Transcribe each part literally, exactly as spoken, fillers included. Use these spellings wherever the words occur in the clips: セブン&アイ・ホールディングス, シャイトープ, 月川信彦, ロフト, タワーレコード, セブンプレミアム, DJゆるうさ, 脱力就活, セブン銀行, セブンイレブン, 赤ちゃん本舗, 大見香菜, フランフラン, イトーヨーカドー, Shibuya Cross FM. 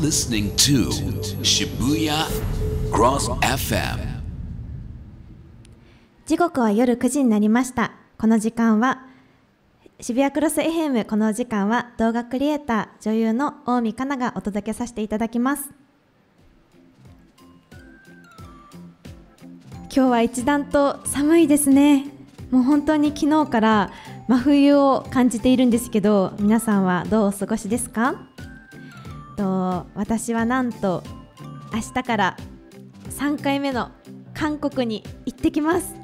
listening to Shibuya Cross エフエム。 時刻は夜くじになりました。この時間は渋谷クロス エフエム。 この時間は動画クリエイター女優の大見香菜がお届けさせていただきます。今日は一段と寒いですね。もう本当に昨日から真冬を感じているんですけど、皆さんはどうお過ごしですか？と私はなんと明日からさんかいめの韓国に行ってきます。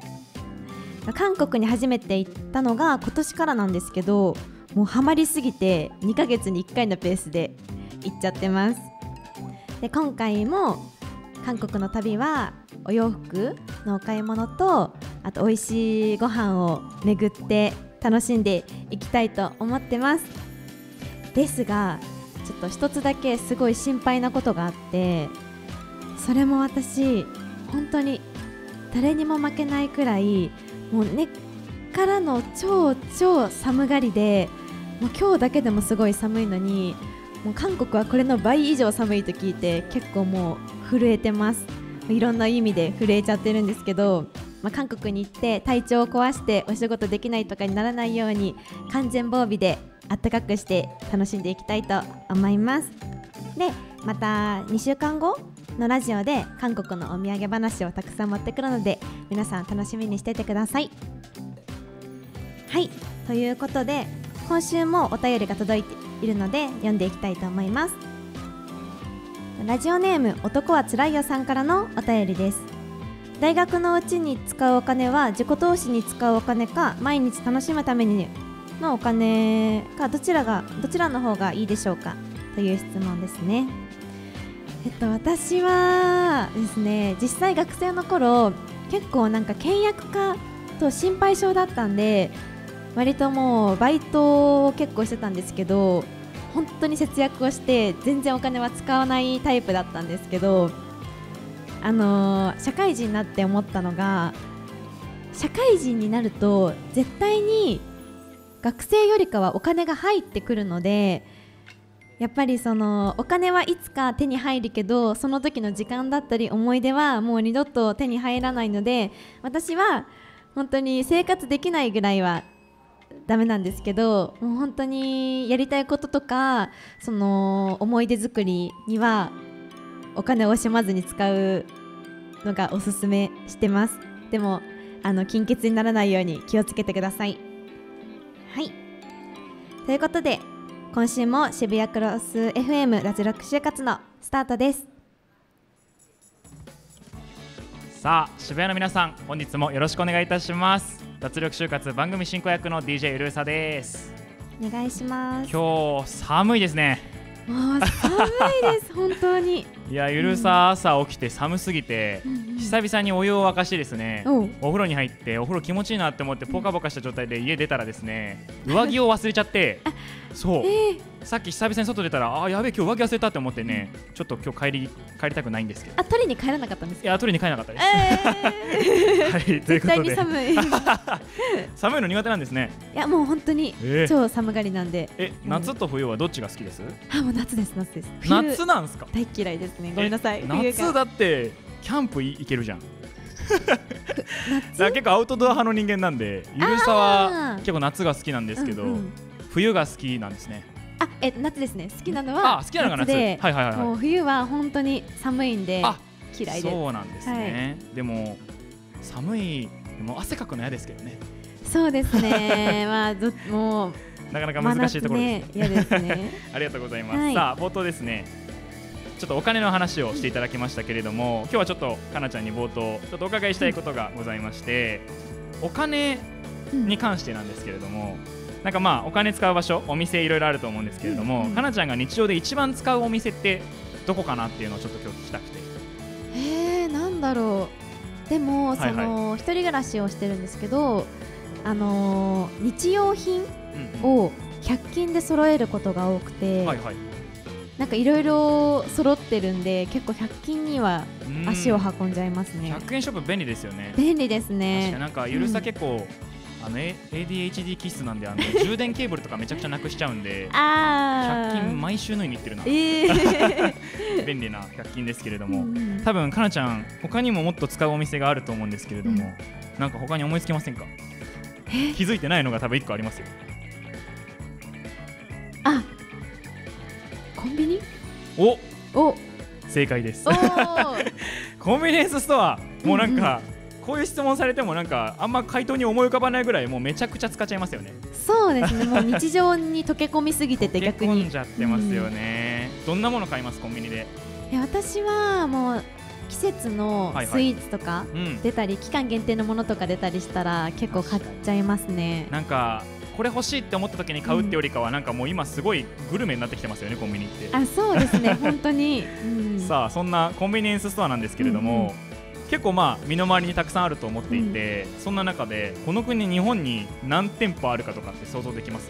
韓国に初めて行ったのが今年からなんですけど、もうハマりすぎてにかげつにいっかいのペースで行っちゃってます。で、今回も韓国の旅はお洋服のお買い物と、あと美味しいご飯を巡って楽しんでいきたいと思ってます。ですが、ちょっと一つだけすごい心配なことがあって、それも私本当に誰にも負けないくらい、もう根っからの超超寒がりで、もう今日だけでもすごい寒いのに、もう韓国はこれの倍以上寒いと聞いて結構もう震えてます。いろんな意味で震えちゃってるんですけど、まあ、韓国に行って体調を壊してお仕事できないとかにならないように、完全防備であったかくして楽しんでいきたいと思います。で、またにしゅうかんごのラジオで韓国のお土産話をたくさん持ってくるので、皆さん楽しみにしててください。はい、ということで今週もお便りが届いているので読んでいきたいと思います。ラジオネーム男はつらいよさんからのお便りです。大学のうちに使うお金は自己投資に使うお金か、毎日楽しむためにのお金か、どちらがどちらの方がいいでしょうか、という質問ですね。えっと私はですね、実際学生の頃結構なんか倹約家と心配性だったんで、割ともうバイトを結構してたんですけど、本当に節約をして全然お金は使わないタイプだったんですけど、あのー、社会人になって思ったのが、社会人になると絶対に学生よりかはお金が入ってくるので、やっぱりそのお金はいつか手に入るけど、その時の時間だったり思い出はもう二度と手に入らないので、私は本当に生活できないぐらいはダメなんですけど、もう本当にやりたいこととか、その思い出作りにはお金を惜しまずに使うのがおすすめしてます。でもあの金欠にならないように気をつけてください。はい、ということで今週も渋谷クロス エフエム 脱力就活のスタートです。さあ、渋谷の皆さん、本日もよろしくお願いいたします。脱力就活番組進行役の ディージェー ゆるうさです。お願いします。今日寒いですね。もう寒いです本当に。いや、ゆるうさ、うん、朝起きて寒すぎて、うんうん、久々にお湯を沸かしてですね、お風呂に入って、お風呂気持ちいいなって思ってポカポカした状態で家出たらですね、上着を忘れちゃってそう、えー、さっき久々に外出たら、あーやべえ、今日上着忘れたって思ってね、うん、ちょっと今日帰り帰りたくないんですけど。あ、取りに帰らなかったんですか？いや、取りに帰らなかったです、えー、はい、ということで絶対に寒い寒いの苦手なんですね。いや、もう本当に、えー、超寒がりなんで。え、夏と冬はどっちが好きです？あ、もう夏です、夏です。夏なんですか？大嫌いですね、ごめんなさい。夏だってキャンプ行けるじゃん結構アウトドア派の人間なんで、ゆるさは結構夏が好きなんですけど、うんうん、冬が好きなんですね。あ、え、夏ですね。好きなのは夏で、もう冬は本当に寒いんで嫌いです。そうなんですね。はい、でも寒い、もう汗かくの嫌ですけどね。そうですね。まあどもうなかなか難しいところですね。嫌ですね。ありがとうございます。はい、さあ、冒頭ですね、ちょっとお金の話をしていただきましたけれども、今日はちょっとかなちゃんに冒頭ちょっとお伺いしたいことがございまして、お金に関してなんですけれども。うん、なんかまあお金使う場所、お店いろいろあると思うんですけれども、うんうん、かなちゃんが日常で一番使うお店ってどこかなっていうのをちょっと今日聞きたくて。えー、なんだろう。でも、その一人暮らしをしてるんですけど、あのー、日用品をひゃく均で揃えることが多くて、なんかいろいろ揃ってるんで、結構ひゃく均には足を運んじゃいますね。ひゃくえんショップ便利ですよね。便利ですね。確かなんかゆるさ結構、うん、あの エーディーエイチディー 気質なんで、あの充電ケーブルとかめちゃくちゃなくしちゃうんでひゃく均毎週のようにいってるな、えー、便利なひゃく均ですけれども、うん、多分かなちゃん他にももっと使うお店があると思うんですけれども、うん、なんか他に思いつきませんか？気づいてないのが多分いっこありますよ。あ、コンビニ？おお、正解です。コンビニエンスストア、もうなんか、うん、うん、こういう質問されてもなんかあんま回答に思い浮かばないぐらい、もうめちゃくちゃ使っちゃいますよね。そうですね、もう日常に溶け込みすぎてて逆に溶け込んじゃってますよね、うん、どんなもの買いますコンビニで？いや、私はもう季節のスイーツとか出たり、はいはい、うん、期間限定のものとか出たりしたら結構買っちゃいますね。なんかこれ欲しいって思った時に買うってよりかは、なんかもう今すごいグルメになってきてますよねコンビニって。あ、そうですね本当に、うん、さあそんなコンビニエンスストアなんですけれども、うん、うん、結構まあ身の回りにたくさんあると思っていて、うん、そんな中でこの国日本に何店舗あるかとかって想像できます？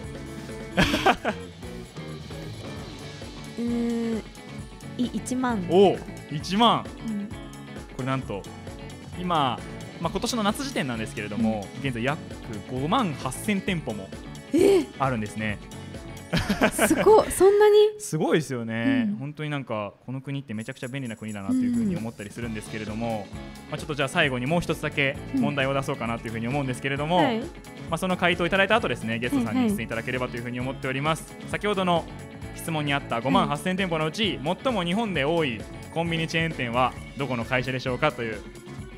うーん、いちまん。お、いちまん、うん、これなんと今、まあ、今年の夏時点なんですけれども、うん、現在約ごまんはっせん店舗もあるんですね。すごい、そんなにすごいですよね、うん、本当になんかこの国ってめちゃくちゃ便利な国だなというふうに思ったりするんですけれども、うん、まあちょっとじゃあ最後にもう一つだけ問題を出そうかなというふうに思うんですけれども、うん、はい、まあその回答いただいた後ですね、ゲストさんに出演いただければというふうに思っております、はい、はい、先ほどの質問にあったごまんはっせん店舗のうち、はい、最も日本で多いコンビニチェーン店はどこの会社でしょうかという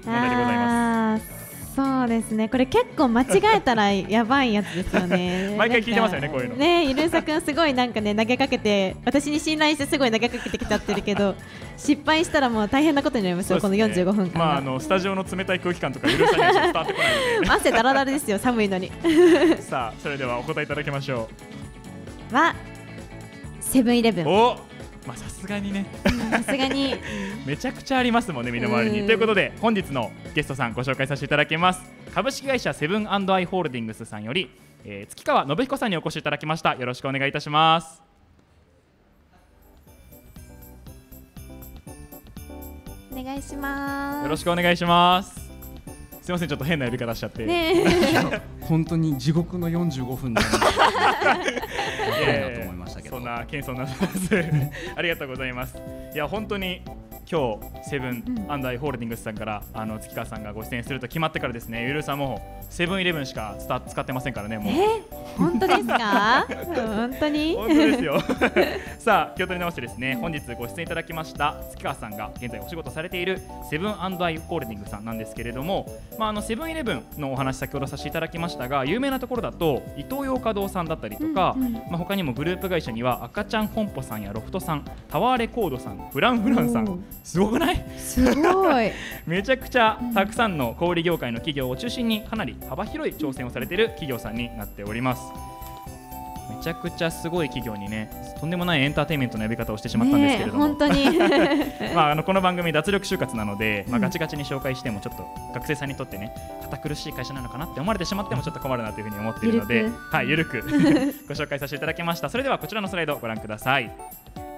問題でございます。そうですね、これ結構間違えたらやばいやつですよね。毎回聞いてますよねこういうのね。ゆるさくんすごいなんかね投げかけて、私に信頼してすごい投げかけてきちゃってるけど失敗したらもう大変なことになりますよ、このよんじゅうごふんかん。まああのスタジオの冷たい空気感とかゆるさには伝わってこないので汗だらだらですよ、寒いのに。さあそれではお答えいただきましょう。はセブンイレブン。お、まあさすがにね、さすがにめちゃくちゃありますもんね身の回りに。ということで本日のゲストさんご紹介させていただきます。株式会社セブン&アイ・ホールディングスさんより、えー、月川信彦さんにお越しいただきました。よろしくお願いいたします。お願いします。よろしくお願いします。すみません、ちょっと変な呼び方しちゃってね。本当に地獄のよんじゅうごふんだなと思いましたけど、そんな謙遜なさらありがとうございます。いや本当に今日セブン&アイ・ホールディングスさんから、うん、あの月川さんがご出演すると決まってからですね、ゆるさんもセブンイレブンしか使ってませんからねもう。え、本当ですか？本当に本当ですよさあ気を取り直してですね、本日ご出演いただきました月川さんが現在お仕事されているセブン&アイ・ホールディングスさんなんですけれども、まあ、あのセブンイレブンのお話先ほどさせていただきましたが、有名なところだとイトーヨーカドーさんだったりとか、うん、うん、まあ、他にもグループ会社には赤ちゃん本舗さんやロフトさん、タワーレコードさん、フランフランさん、すごくない？すごいめちゃくちゃたくさんの小売業界の企業を中心にかなり幅広い挑戦をされている企業さんになっております。めちゃくちゃすごい企業にね、とんでもないエンターテインメントの呼び方をしてしまったんですけれども、本当にまああのこの番組脱力就活なので、まあ、ガチガチに紹介してもちょっと学生さんにとってね堅苦しい会社なのかなって思われてしまってもちょっと困るなというふうに思っているので、はい、ゆるくご紹介させていただきました。それではこちらのスライドをご覧ください。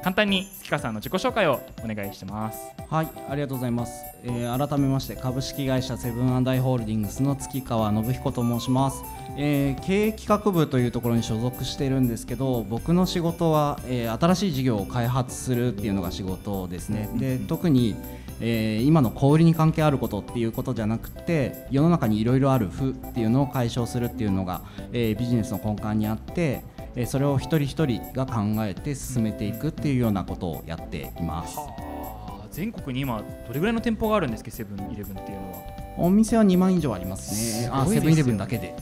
簡単に月川さんの自己紹介をお願いします。はい、ありがとうございます。えー、改めまして株式会社セブン&アイ・ホールディングスの月川信彦と申します。えー、経営企画部というところに所属しているんですけど、僕の仕事は、えー、新しい事業を開発するっていうのが仕事ですね。で、特に、えー、今の小売りに関係あることっていうことじゃなくて、世の中にいろいろある負っていうのを解消するっていうのが、えー、ビジネスの根幹にあって、それを一人一人が考えて進めていくっていうようなことをやっています。はあ、全国に今どれぐらいの店舗があるんですか？セブンイレブンっていうのはお店はにまん以上ありますね。すごいですよね。あ、セブンイレブンだけで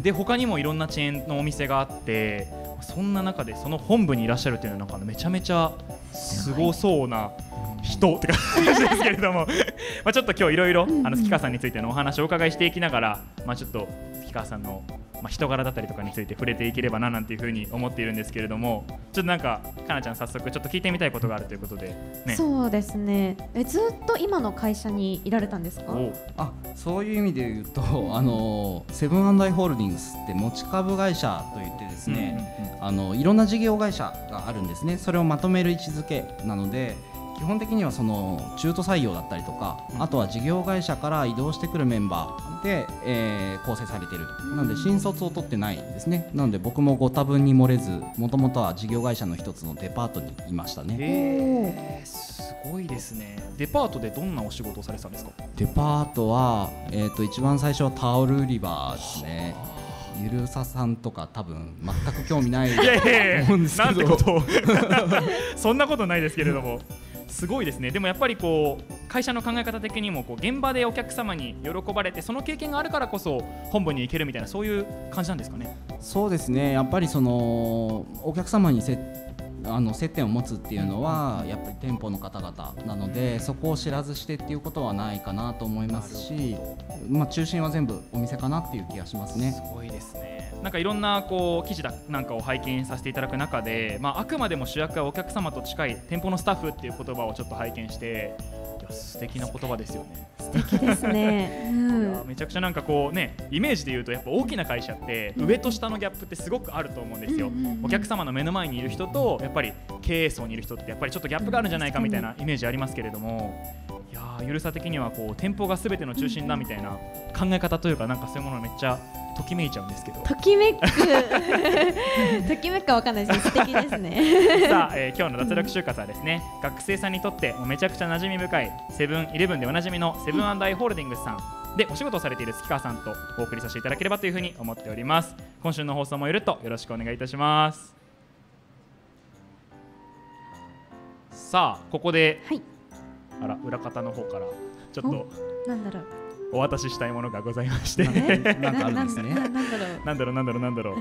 で、他にもいろんなチェーンのお店があって、そんな中でその本部にいらっしゃるっていうのはなんかめちゃめちゃすごそうな人って感じですけれどもまあちょっと今日いろいろ月川さんについてのお話をお伺いしていきながら、まあ、ちょっと月川さんのまあ人柄だったりとかについて触れていければななんていうふうに思っているんですけれども、ちょっとなんかかなちゃん早速ちょっと聞いてみたいことがあるということで、ね、そうですね。え、ずっと今の会社にいられたんですか？あ、そういう意味で言うと、あのセブン&アイ・ホールディングスって持ち株会社といってですね、あのいろんな事業会社があるんですね。それをまとめる位置づけなので、基本的にはその中途採用だったりとか、あとは事業会社から移動してくるメンバーで、えー、構成されていると。なので新卒を取ってないんですね。なので僕もご多分に漏れず、もともとは事業会社の一つのデパートにいましたね。へー、すごいですね。デパートでどんなお仕事をされてたんですか？デパートは、えーと、一番最初はタオル売り場ですね。ゆるささんとか多分全く興味ないと思うんですけど、いやいやいや、なんてことをそんなことないですけれども、すごいですね。でもやっぱりこう会社の考え方的にもこう現場でお客様に喜ばれて、その経験があるからこそ本部に行けるみたいな、そういう感じなんですかね。そうですね、やっぱりそのお客様にせあの接点を持つっていうのはやっぱり店舗の方々なので、そこを知らずしてっていうことはないかなと思いますし、まあ、中心は全部お店かなっていう気がしますね。すごいですね。なんかいろんなこう記事だなんかを拝見させていただく中で、まあ、あくまでも主役はお客様と近い店舗のスタッフっていう言葉をちょっと拝見して、いや素敵な言葉ですよね。素敵ですね、うん、いやめちゃくちゃなんかこうね、イメージで言うとやっぱ大きな会社って上と下のギャップってすごくあると思うんですよ、うんうんうん、お客様の目の前にいる人とやっぱり経営層にいる人ってやっぱりちょっとギャップがあるんじゃないかみたいなイメージありますけれども、いやゆるさ的にはこう店舗がすべての中心だみたいな考え方というか、なんかそういうものめっちゃときめいちゃうんですけど、ときめくときめくかわかんないですけど素敵ですね。さあ、えー、今日の脱力就活はですね、うん、学生さんにとってもうめちゃくちゃ馴染み深いセブンイレブンでおなじみのセブン&アイ・ホールディングスさんでお仕事をされている月川さんとお送りさせていただければというふうに思っております。今週の放送もゆるっとよろしくお願いいたします。さあここで、はい、あら裏方の方からちょっとなんだろうお渡ししたいものがございまして、なんかあるんですね。なんだろうなんだろうなんだろう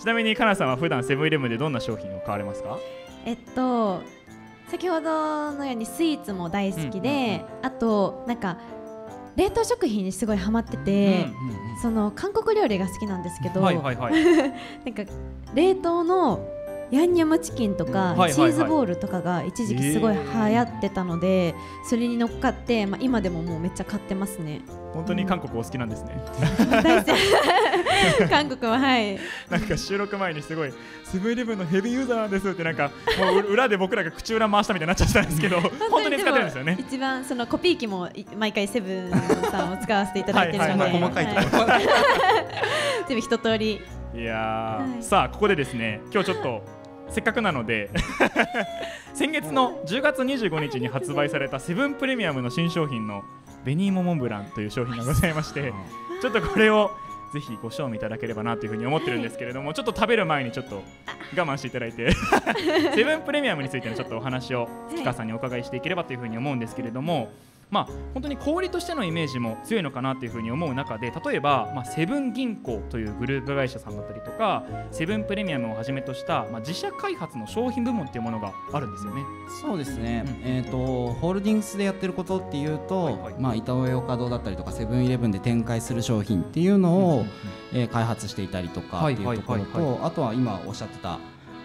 ちなみにかなさんは普段セブンイレブンでどんな商品を買われますか？えっと先ほどのようにスイーツも大好きで、うんうんうん、あとなんか冷凍食品にすごいハマってて、うんうんうん、その韓国料理が好きなんですけど、はいはいはい、なんか冷凍のヤンニョムチキンとかチーズボールとかが一時期すごい流行ってたので、それに乗っかって、まあ、今でももうめっちゃ買ってますね。本当に韓国お好きなんですね。韓国は、はい、なんか収録前にすごいセブンイレブンのヘビーユーザーなんですって、なんかもう裏で僕らが口裏回したみたいになっちゃったんですけど本当に使ってるんですよね。一番そのコピー機も毎回セブンさんを使わせていただいてるので、細かいところ全部一通り。いやー、はい、さあここでですね、今日ちょっとせっかくなので先月のじゅうがつにじゅうごにちに発売されたセブンプレミアムの新商品の紅芋モンブランという商品がございまして、ちょっとこれをぜひご賞味いただければなというふうに思ってるんですけれども、ちょっと食べる前にちょっと我慢していただいてセブンプレミアムについてのちょっとお話を月川さんにお伺いしていければというふうに思うんですけれども、まあ、本当に小売としてのイメージも強いのかなというふうに思う中で、例えば、まあ、セブン銀行というグループ会社さんだったりとか、セブンプレミアムをはじめとした、まあ、自社開発の商品部門というものがあるんですよね。そうですね、うん、えーと、ホールディングスでやってることっていうと、はいはい、まあ、イタオエオカドーだったりとかセブンイレブンで展開する商品っていうのを、うんうんうん、えー、開発していたりとかっていうところと、あとは今おっしゃってた、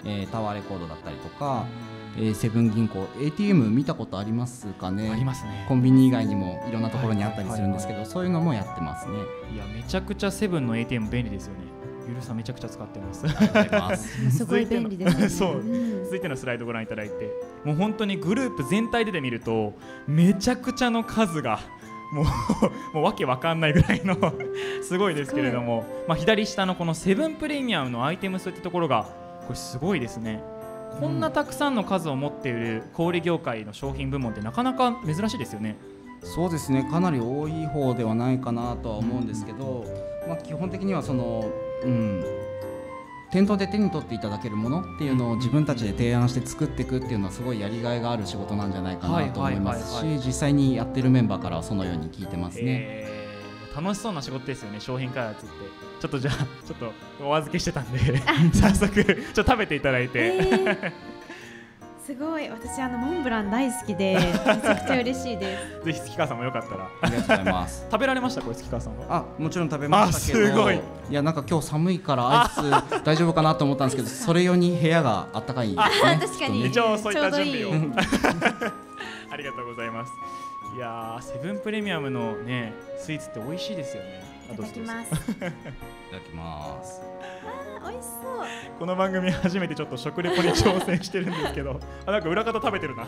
えー、タワーレコードだったりとか、えー、セブン銀行 エーティーエム 見たことありますかね？ありますね。コンビニ以外にもいろんなところにあったりするんですけど、そういうのもやってますね。いやめちゃくちゃセブンの エーティーエム 便利ですよね。ゆるさめちゃくちゃ使ってます。すごい便利ですね。そう続いてのスライドご覧いただいて、もう本当にグループ全体でで見るとめちゃくちゃの数がも う, もうわけわかんないぐらいのすごいですけれども、まあ、左下のこのセブンプレミアムのアイテム数ってところがこれすごいですね。こんなたくさんの数を持っている小売業界の商品部門ってなかなか珍しいですよね。そうですね、かなり多い方ではないかなとは思うんですけど、うん、まあ、基本的にはその、うん、店頭で手に取っていただけるものっていうのを自分たちで提案して作っていくっていうのはすごいやりがいがある仕事なんじゃないかなと思いますし、実際にやってるメンバーからはそのように聞いてますね、えー楽しそうな仕事ですよね、商品開発って。ちょっとじゃあちょっとお預けしてたんで早速ちょっと食べていただいて、えー、すごい私あのモンブラン大好きでめちゃくちゃ嬉しいですぜひ月川さんもよかったら。ありがとうございます。食べられましたこれ月川さんは？あ、もちろん食べましたけど、あ、すごい。いやなんか今日寒いからアイス大丈夫かなと思ったんですけどそれ用に部屋があったかいんですね。確かに一応そういった準備をいいありがとうございます。いやーセブンプレミアムの、ね、スイーツって美味しいですよね。いただきますいただきます。あー美味しそう。この番組初めてちょっと食レポに挑戦してるんですけどあなんか裏方食べてるな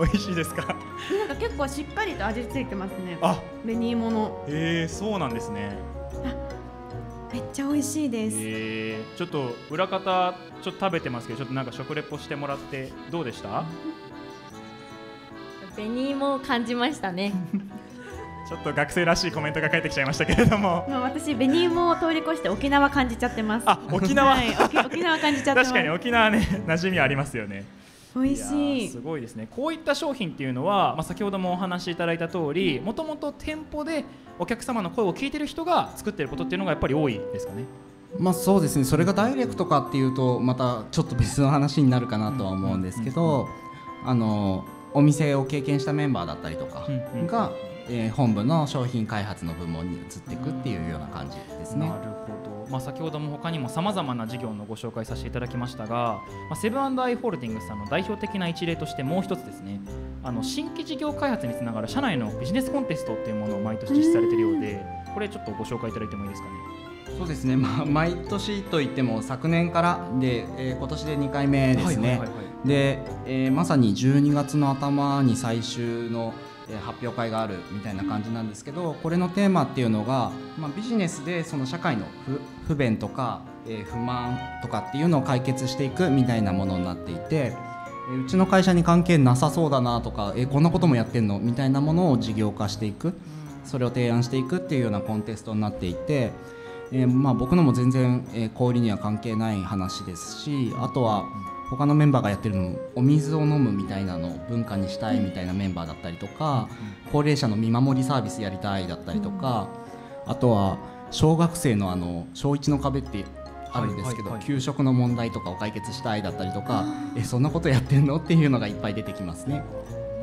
美味しいですか？なんか結構しっかりと味ついてますね。あ、紅芋の。えー、そうなんですね。あ、めっちゃ美味しいです。えー、ちょっと裏方ちょっと食べてますけど、ちょっとなんか食レポしてもらってどうでした？紅芋を感じましたね。ちょっと学生らしいコメントが返ってきちゃいましたけれども、まあ、私紅芋を通り越して沖縄感じちゃってます。あ、沖縄、はい、沖縄感じちゃってます。確かに沖縄ね、馴染みありますよね。美味しい。すごいですね。こういった商品っていうのは、まあ、先ほどもお話しいただいた通り、もともと店舗でお客様の声を聞いてる人が作ってることっていうのがやっぱり多いですかね。まあ、そうですね。それがダイレクトかっていうとまたちょっと別の話になるかなとは思うんですけど、あのお店を経験したメンバーだったりとかが、えー、本部の商品開発の部門に移っていくっていうような感じですね。なるほど。まあ、先ほども他にもさまざまな事業のご紹介させていただきましたが、まあ、セブン&アイ・ホールディングスさんの代表的な一例としてもう一つですね、あの新規事業開発につながる社内のビジネスコンテストというものを毎年実施されているようで、これちょっとご紹介いただいてもいいですかね。そうですね、まあ、毎年といっても昨年からで、えー、今年でにかいめですね。で、えー、まさにじゅうにがつの頭に最終の発表会があるみたいな感じなんですけど、これのテーマっていうのが、まあ、ビジネスでその社会の 不, 不便とか、えー、不満とかっていうのを解決していくみたいなものになっていて、えー、うちの会社に関係なさそうだなとか、えー、こんなこともやってんのみたいなものを事業化していく、それを提案していくっていうようなコンテストになっていて、えーまあ、僕のも全然、えー、小売りには関係ない話ですし、あとは他のメンバーがやってるのもお水を飲むみたいなのを文化にしたいみたいなメンバーだったりとか、高齢者の見守りサービスやりたいだったりとか、あとは小学生のあの小いちの壁ってあるんですけど、給食の問題とかを解決したいだったりとか、えそんなことやってんのっていうのがいっぱい出てきますね。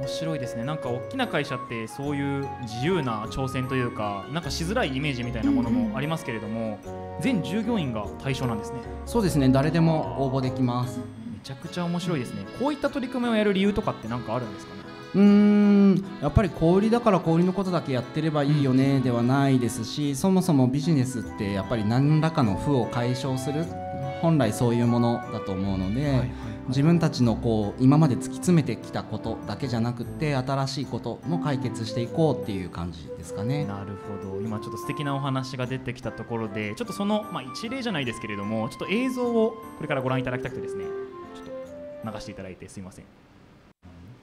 面白いですね。なんか大きな会社ってそういう自由な挑戦というか、なんかしづらいイメージみたいなものもありますけれども、全従業員が対象なんですね。そうですね、誰でも応募できます。めちゃくちゃ面白いですね。こういった取り組みをやる理由とかって何かあるんですかね。うーん、やっぱり小売りだから小売りのことだけやってればいいよねではないですし、そもそもビジネスってやっぱり何らかの負を解消する、本来そういうものだと思うので、自分たちのこう今まで突き詰めてきたことだけじゃなくて、新しいことも解決していこうっていう感じですかね。なるほど。今ちょっと素敵なお話が出てきたところで、ちょっとその、まあ、一例じゃないですけれども、ちょっと映像をこれからご覧いただきたくてですね、流していただいてすいません。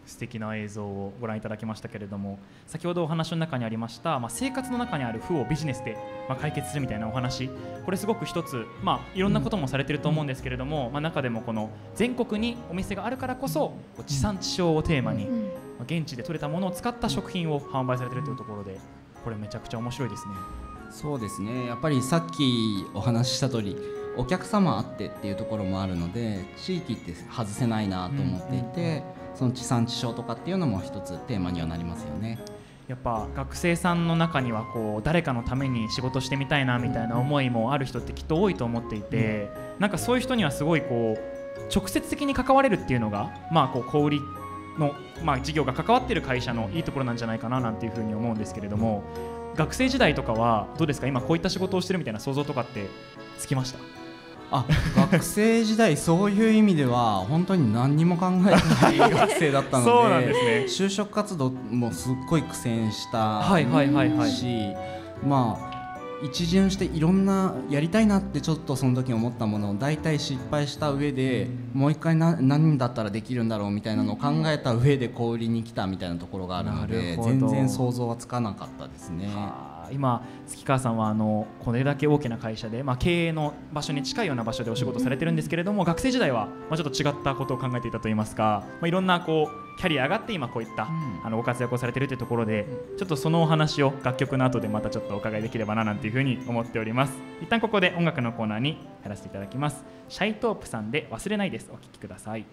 素敵な映像をご覧いただきましたけれども、先ほどお話の中にありました、まあ、生活の中にある負をビジネスで、まあ、解決するみたいなお話、これすごく一つ、まあ、いろんなこともされていると思うんですけれども、まあ、中でもこの全国にお店があるからこそ地産地消をテーマに、まあ、現地で採れたものを使った食品を販売されているというところで、これめちゃくちゃ面白いですね。そうですね、やっぱりさっきお話しした通り、お客様あってっていうところもあるので、地域って外せないなと思っていて、その地産地消とかっていうのも一つテーマにはなりますよね。やっぱ学生さんの中にはこう誰かのために仕事してみたいなみたいな思いもある人ってきっと多いと思っていて、なんかそういう人にはすごいこう直接的に関われるっていうのが、まあこう小売りのまあ事業が関わっている会社のいいところなんじゃないかななんていうふうに思うんですけれども、学生時代とかはどうですか？今こういった仕事をしてるみたいな想像とかってつきました？あ、学生時代そういう意味では本当に何にも考えてない学生だったの で, そうなんです、ね、就職活動もすっごい苦戦したし、まあ一巡していろんなやりたいなってちょっとその時思ったものを大体失敗した上で、もう一回な何だったらできるんだろうみたいなのを考えた上で小売りに来たみたいなところがあるので、全然想像はつかなかったですね。今月川さんはあのこれだけ大きな会社で、まあ、経営の場所に近いような場所でお仕事されてるんですけれども、学生時代はまあちょっと違ったことを考えていたといいますか、まあ、いろんなこうキャリア上がって今こういったあのご活躍をされているというところで、ちょっとそのお話を楽曲の後でまたちょっとお伺いできればななんていうふうに思っております。一旦ここで音楽のコーナーに入らせていただきます。シャイトープさんで忘れないです。お聴きください。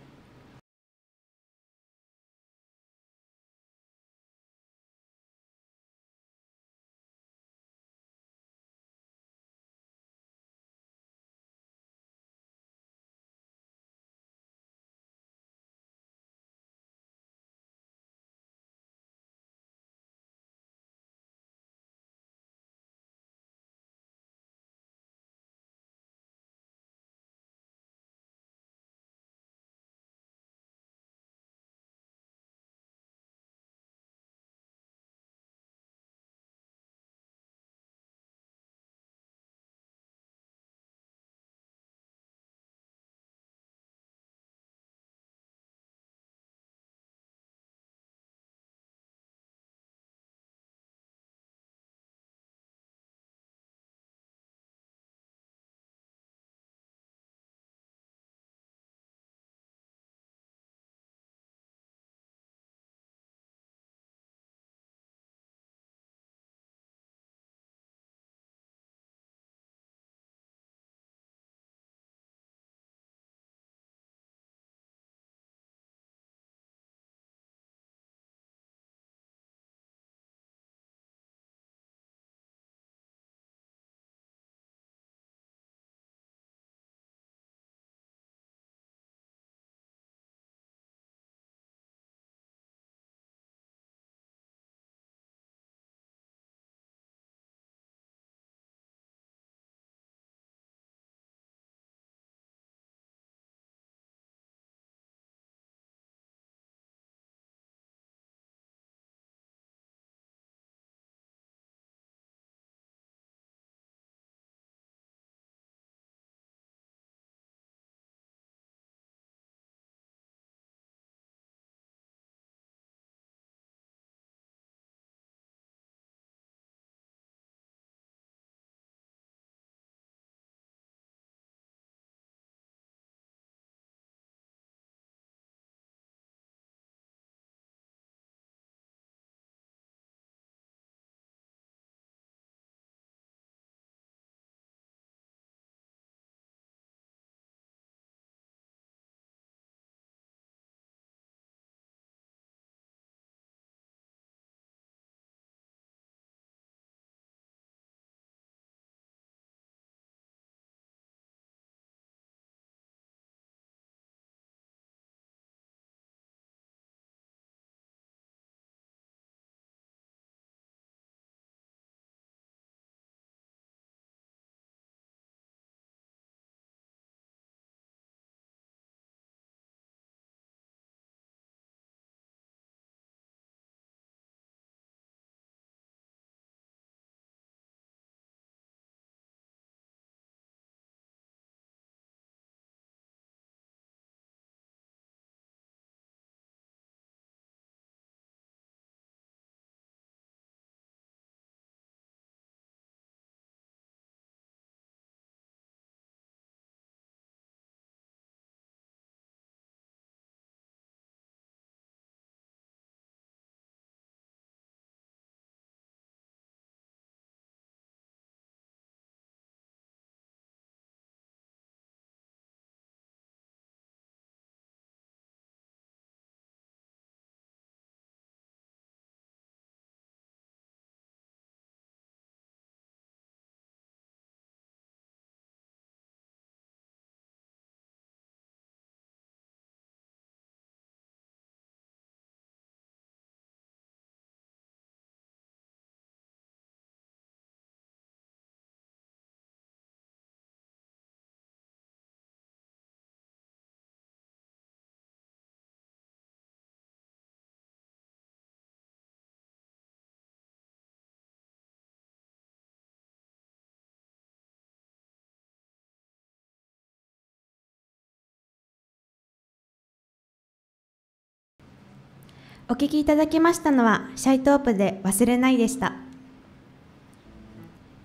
お聞きいただきましたのはシャイトープで忘れないでした。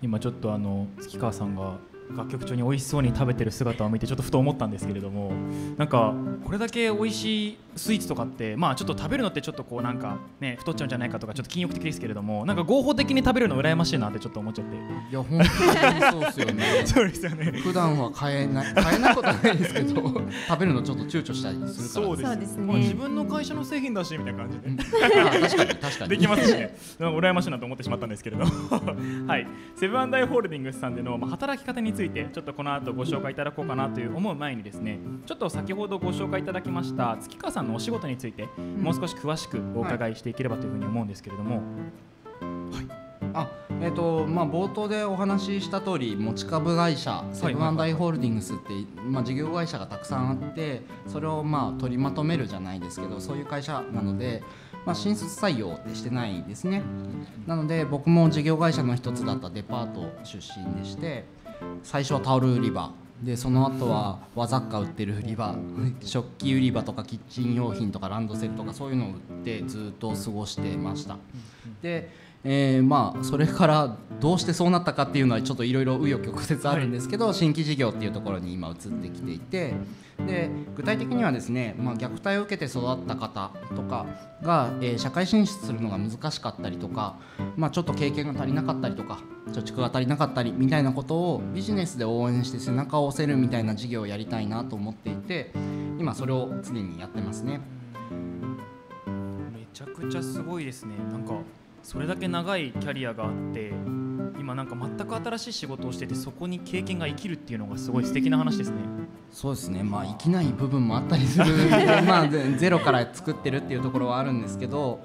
今ちょっとあの月川さんが楽曲中に美味しそうに食べてる姿を見てちょっとふと思ったんですけれども、なんかこれだけ美味しいスイーツとかってまあちょっと食べるのってちょっとこうなんかね太っちゃうんじゃないかとかちょっと禁欲的ですけれども、なんか合法的に食べるの羨ましいなってちょっと思っちゃって。いや本当にそうですよねそうですよね。普段は買えない買えないことはないですけど食べるのちょっと躊躇したりするから。そうですね、そうですね、まあ、自分の会社の製品だしみたいな感じで確かに確かにできますしね、羨ましいなと思ってしまったんですけれどはい、セブン&アイ・ホールディングスさんでの働き方についてちょっとこの後ご紹介いただこうかなという思う前にですね、ちょっと先ほどご紹介いただきました月川さんのお仕事についてもう少し詳しくお伺いしていければというふうに思うんですけれども、はい、あえーとまあ、冒頭でお話しした通り持ち株会社セブン&アイホールディングスって、まあ、事業会社がたくさんあってそれをまあ取りまとめるじゃないですけどそういう会社なので、まあ、新卒採用ってしてないですね。なので僕も事業会社の一つだったデパート出身でして、最初はタオル売り場でその後は和雑貨売ってる売り場食器売り場とかキッチン用品とかランドセルとかそういうのを売ってずっと過ごしてました。で、えー、まあそれからどうしてそうなったかっていうのはちょっといろいろ紆余曲折あるんですけど、新規事業っていうところに今移ってきていて、で具体的にはですね、まあ、虐待を受けて育った方とかが、えー、社会進出するのが難しかったりとか、まあ、ちょっと経験が足りなかったりとか貯蓄が足りなかったりみたいなことをビジネスで応援して背中を押せるみたいな事業をやりたいなと思っていて、今それを常にやってますね。めちゃくちゃすごいですね。なんかそれだけ長いキャリアがあって今なんか全く新しい仕事をしててそこに経験が生きるっていうのがすごい素敵な話ですね。そうですね、まあ、生きない部分もあったりするまあゼロから作ってるっていうところはあるんですけど、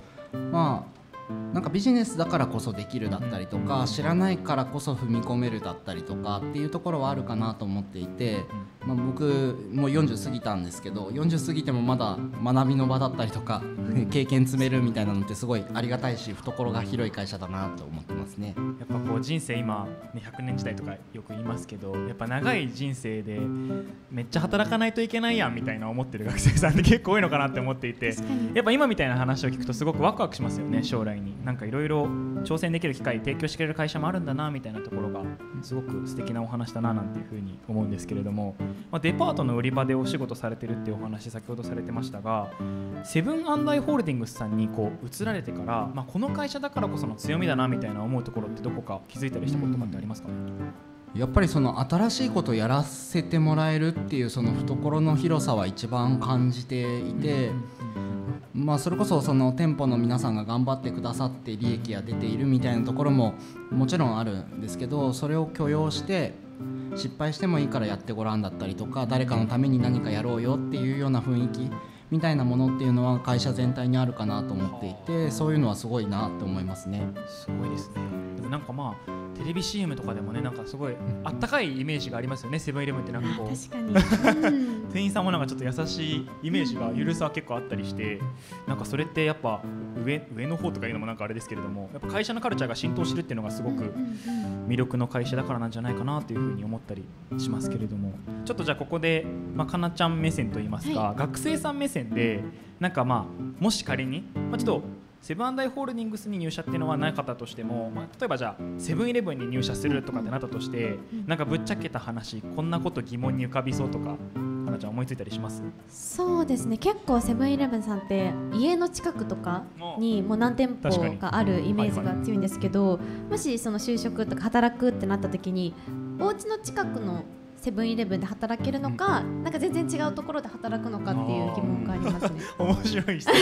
まあ、なんかビジネスだからこそできるだったりとか知らないからこそ踏み込めるだったりとかっていうところはあるかなと思っていて、まあ、僕もうよんじゅう過ぎたんですけどよんじゅう過ぎてもまだ学びの場だったりとか経験積めるみたいなのってすごいありがたいし懐が広い会社だなと思ってますね。やっぱこう人生今、ね、ひゃくねん時代とかよく言いますけどやっぱ長い人生でめっちゃ働かないといけないやんみたいな思ってる学生さんって結構多いのかなって思っていて、やっぱ今みたいな話を聞くとすごくワクワクしますよね。将来になんかいろいろ挑戦できる機会提供してくれる会社もあるんだなみたいなところがすごく素敵なお話だななんていうふうに思うんですけれども、まあ、デパートの売り場でお仕事されてるっていうお話先ほどされてましたが、セブン&アイホールディングスさんにこう移られてから、まあ、この会社だからこその強みだなみたいな思うところってどこか気づいたりしたこととかってありますかね。やっぱりその新しいことをやらせてもらえるっていうその懐の広さは一番感じていて、まあ、それこそその店舗の皆さんが頑張ってくださって利益が出ているみたいなところももちろんあるんですけど、それを許容して失敗してもいいからやってごらんだったりとか誰かのために何かやろうよっていうような雰囲気みたいなものっていうのは会社全体にあるかなと思っていて、そういうのはすごいなと思いますね。すごいですね。でもなんかまあテレビ シーエム とかでもねなんかすごいあったかいイメージがありますよね。セブンイレブンってなんかこう確かに、うん、店員さんもなんかちょっと優しいイメージがゆるさは結構あったりして、なんかそれってやっぱ 上, 上の方とかいうのもなんかあれですけれどもやっぱ会社のカルチャーが浸透してるっていうのがすごく魅力の会社だからなんじゃないかなというふうに思ったりしますけれども、ちょっとじゃあここで、まあ、かなちゃん目線といいますか、はい、学生さん目線でなんかまあもし仮に、まあ、ちょっとセブン&アイホールディングスに入社っていうのはない方としても、まあ、例えばじゃあセブンイレブンに入社するとかってなったとして、なんかぶっちゃけた話こんなこと疑問に浮かびそうとか花ちゃん思いついたりします？そうですね、結構セブンイレブンさんって家の近くとかにもう何店舗かあるイメージが強いんですけど、もしその就職とか働くってなった時にお家の近くのセブンイレブンで働けるのか、うん、なんか全然違うところで働くのかっていう疑問がありますね。面白い質問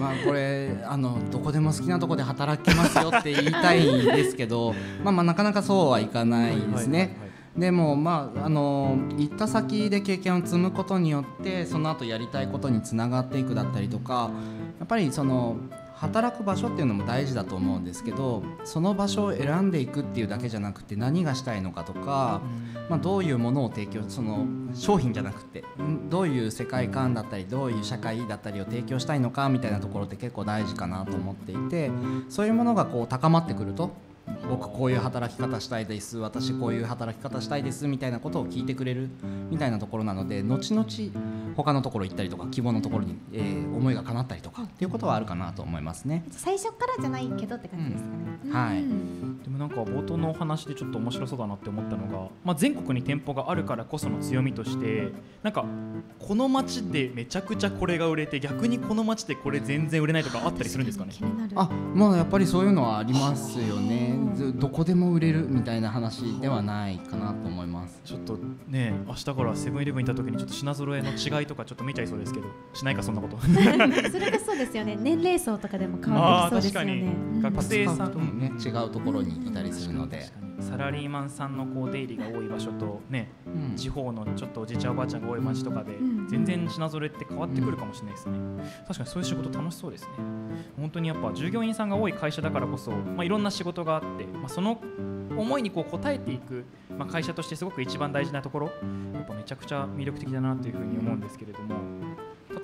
まあこれあのどこでも好きなとこで働けますよって言いたいんですけどまあまあなかなかそうはいかないですね、はいはいはいはい。でも、まあ、あの行った先で経験を積むことによってその後やりたいことにつながっていくだったりとか、やっぱりその働く場所っていうのも大事だと思うんですけど、その場所を選んでいくっていうだけじゃなくて何がしたいのかとか、まあ、どういうものを提供、その商品じゃなくてどういう世界観だったりどういう社会だったりを提供したいのかみたいなところって結構大事かなと思っていて、そういうものがこう高まってくると僕こういう働き方したいです、私こういう働き方したいですみたいなことを聞いてくれるみたいなところなので、後々他のところ行ったりとか希望のところに、えー、思いが叶ったりとかっていうことはあるかなと思いますね。最初からじゃないけどって感じですかね、うんうん、はい、でもなんか冒頭のお話でちょっと面白そうだなって思ったのが、まあ、全国に店舗があるからこその強みとしてなんかこの街でめちゃくちゃこれが売れて逆にこの街でこれ全然売れないとかあったりするんですかね。あ、まあ、やっぱりそういうのはありますよね。どこでも売れるみたいな話ではないかなと思います。ちょっとね明日からセブンイレブン行った時にちょっと品揃えの違いとかちょっと見ちゃいそうですけどしないかそんなことそれがそうですよね。年齢層とかでも変わってきそうですよね。あ、確かに学生さんとも、ね、違うところにいたりするので、サラリーマンさんのこう出入りが多い場所と、ね、うん、地方のちょっとおじいちゃんおばあちゃんが多い町とかで全然品揃えって変わってくるかもしれないですね、うん、確かにそういう仕事楽しそうですね。本当にやっぱ従業員さんが多い会社だからこそ、まあ、いろんな仕事があって、まあ、その思いにこう応えていく、まあ、会社としてすごく一番大事なところ、やっぱめちゃくちゃ魅力的だなというふうに思うんですけれども、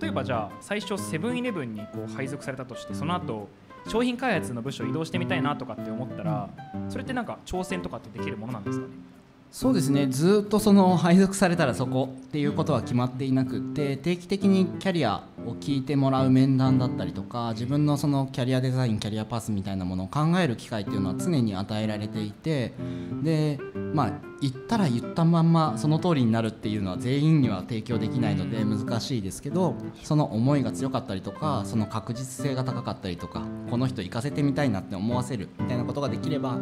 例えばじゃあ最初セブンイレブンにこう配属されたとして、その後商品開発の部署移動してみたいなとかって思ったら、それってなんか挑戦とかってできるものなんですかね。そうですね、ずっとその配属されたらそこっていうことは決まっていなくて、定期的にキャリアを聞いてもらう面談だったりとか、自分のそのキャリアデザイン、キャリアパスみたいなものを考える機会っていうのは常に与えられていて、でまあ言ったら言ったまんまその通りになるっていうのは全員には提供できないので難しいですけど、その思いが強かったりとか、その確実性が高かったりとか、この人行かせてみたいなって思わせるみたいなことができれば、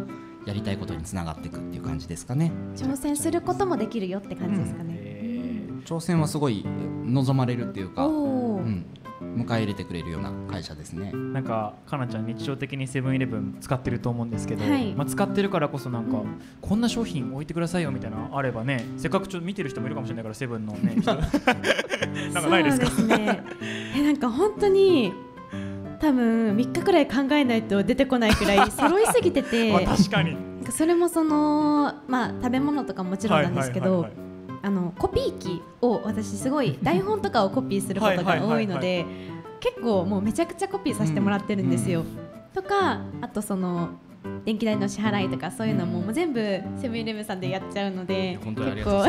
やりたいことにつながっていくっていう感じですかね。挑戦することもできるよって感じですかね、うん、えー、挑戦はすごい望まれるっていうか、うん、迎え入れてくれるような会社ですね。なんかかなちゃん日常的にセブンイレブン使ってると思うんですけど、はい、まあ、使ってるからこそなんか、うん、こんな商品置いてくださいよみたいなのあればね、せっかくちょっと見てる人もいるかもしれないからセブンのねなんかないですか。そうですねえ、なんか本当に多分みっかくらい考えないと出てこないくらい揃いすぎててまあ確かになんかそれもその、まあ、食べ物とかももちろんなんですけど、あのコピー機を私すごい台本とかをコピーすることが多いので結構もうめちゃくちゃコピーさせてもらってるんですよ、うんうん、とかあとその電気代の支払いとかそういうの も, もう全部セブンイレブンさんでやっちゃうので結構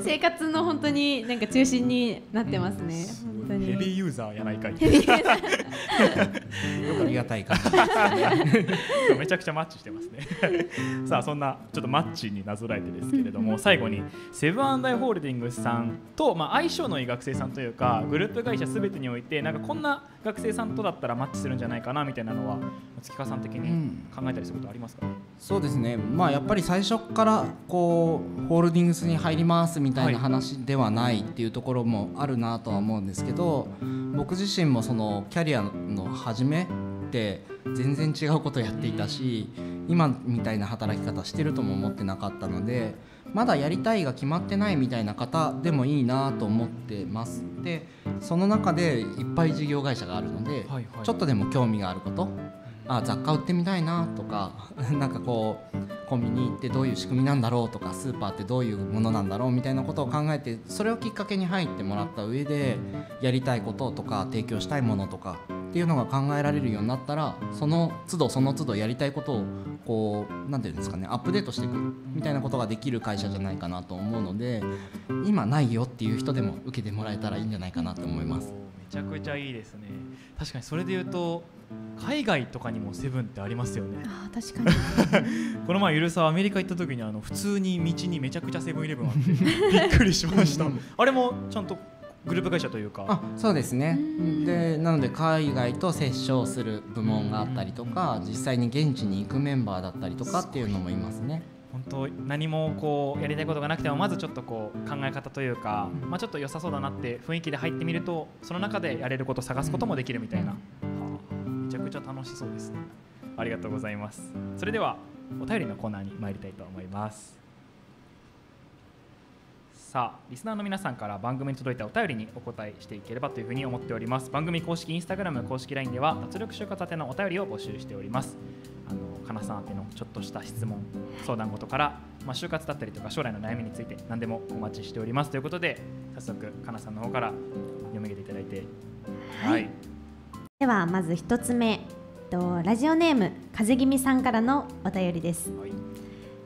生活の本当になんか中心になってますね、うん、本当にヘビーユーザーやないかいありがたい感じめちゃくちゃマッチしてますねさあそんなちょっとマッチになぞらえてですけれども最後にセブン&アイ・ホールディングスさんと、まあ、相性のいい学生さんというかグループ会社すべてにおいてなんかこんな学生さんとだったらマッチするんじゃないかなみたいなのは月川さん的に考えたりすることありますか。そうですね、まあ、やっぱり最初からこうホールディングスに入りますみたいな話ではないっていうところもあるなとは思うんですけど、僕自身もそのキャリアの初めって全然違うことやっていたし、今みたいな働き方してるとも思ってなかったので、まだやりたいが決まってないみたいな方でもいいなと思ってます。でその中でいっぱい事業会社があるので、はいはい、ちょっとでも興味があること、あ雑貨売ってみたいなとか、なんかこうコンビニ行ってどういう仕組みなんだろうとか、スーパーってどういうものなんだろうみたいなことを考えて、それをきっかけに入ってもらった上でやりたいこととか提供したいものとかっていうのが考えられるようになったら、その都度その都度やりたいことをこうなんていうんですかね、アップデートしていくみたいなことができる会社じゃないかなと思うので、今ないよっていう人でも受けてもらえたらいいんじゃないかなと思います。めちゃくちゃいいですね。確かにそれで言うと海外とかにもセブンってありますよね。あ確かにこの前ゆるさんアメリカ行った時にあの普通に道にめちゃくちゃセブンイレブンあってびっくりしましたあれもちゃんとグループ会社というか。あそうですね、でなので海外と接触する部門があったりとか、実際に現地に行くメンバーだったりとかっていうのもいますね。本当何もこうやりたいことがなくてもまずちょっとこう考え方というか、まあ、ちょっと良さそうだなって雰囲気で入ってみると、その中でやれることを探すこともできるみたいな、はあ、めちゃくちゃ楽しそうですね。ありがとうございます。それではお便りのコーナーに参りたいと思います。さあリスナーの皆さんから番組に届いたお便りにお答えしていければというふうに思っております。番組公式インスタグラム、公式 ライン では脱力就活宛てのお便りを募集しております。あのかなさん宛てのちょっとした質問、相談事から、まあ、就活だったりとか将来の悩みについて何でもお待ちしておりますということで、早速かなさんの方から読み上げていただいて、はいはい、ではまず一つ目、ラジオネーム風気味さんからのお便りです、はい、